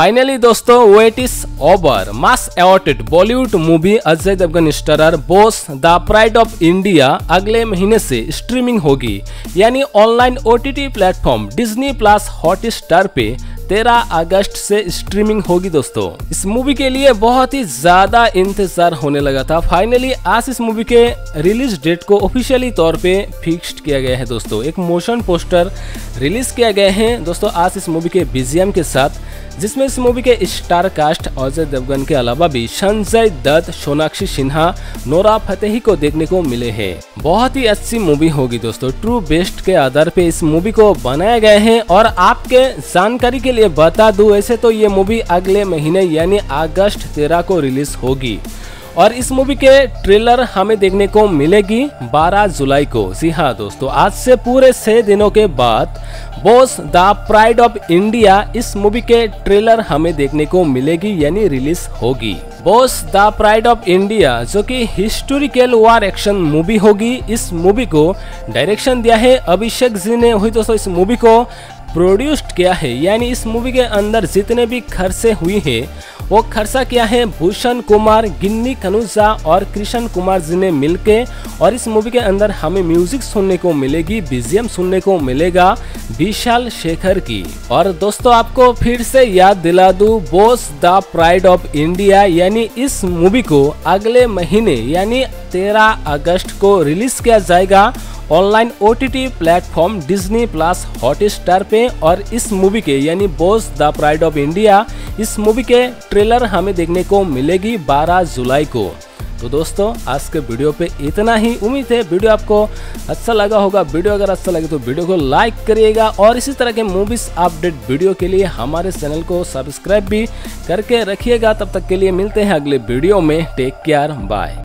Finally दोस्तों wait is over. Most awaited Bollywood movie Ajay Devgan starrer Bhuj the pride of India अगले महीने से streaming होगी, यानी online OTT platform Disney Plus Hotstar पे 13 अगस्त से स्ट्रीमिंग होगी। दोस्तों इस मूवी के लिए बहुत ही ज्यादा इंतजार होने लगा था। फाइनली आज इस मूवी के रिलीज डेट को ऑफिशियली तौर पे फिक्स्ड किया गया है। दोस्तों एक मोशन पोस्टर रिलीज किया गया है दोस्तों आज इस मूवी के BGM के साथ, जिसमें इस मूवी के स्टार कास्ट अजय देवगन के अलावा भी संजय दत्त, सोनाक्षी सिन्हा, नोरा फतेही को देखने को मिले हैं। बहुत ही अच्छी मूवी होगी दोस्तों। ट्रू बेस्ट के आधार पे इस मूवी को बनाया गया है। और आपके जानकारी के लिए बता दूं ऐसे तो ये मूवी अगले महीने यानी अगस्त 13 को रिलीज होगी और इस मूवी के ट्रेलर हमें देखने को मिलेगी 12 जुलाई को। जी हाँ दोस्तों, आज से पूरे 6 दिनों के बाद Bhuj the pride of India इस मूवी के ट्रेलर हमें देखने को मिलेगी यानी रिलीज होगी। Bhuj the pride of India जो कि हिस्टोरिकल वार एक्शन मूवी होगी। इस मूवी को डायरेक्शन दिया है अभिषेक जी ने, वही दोस्तों इस मूवी को प्रोड्यूस्ड किया है, यानी इस मूवी के अंदर जितने भी खर्चे हुए हैं वो खर्चा किया है भूषण कुमार, गिन्नी कनुजा और कृष्ण कुमार जी ने मिलके। और इस मूवी के अंदर हमें म्यूजिक सुनने को मिलेगी, BGM सुनने को मिलेगा विशाल शेखर की। और दोस्तों आपको फिर से याद दिला दूं Bhuj the pride of India यानी इस मूवी को अगले महीने यानी 13 अगस्त को रिलीज किया जाएगा online OTT platform Disney Plus Hotstar पे। और इस मूवी के यानी Bhuj the pride of India इस मूवी के ट्रेलर हमें देखने को मिलेगी 12 जुलाई को। तो दोस्तों आज के वीडियो पे इतना ही। उम्मीद है वीडियो आपको अच्छा लगा होगा। वीडियो अगर अच्छा लगे तो वीडियो को लाइक करिएगा और इसी तरह के मूवीज अपडेट वीडियो के लिए हमारे चैनल को सब्सक्राइब भी करके रखिएगा। तब तक के लिए मिलते हैं अगले वीडियो में। Take care, bye.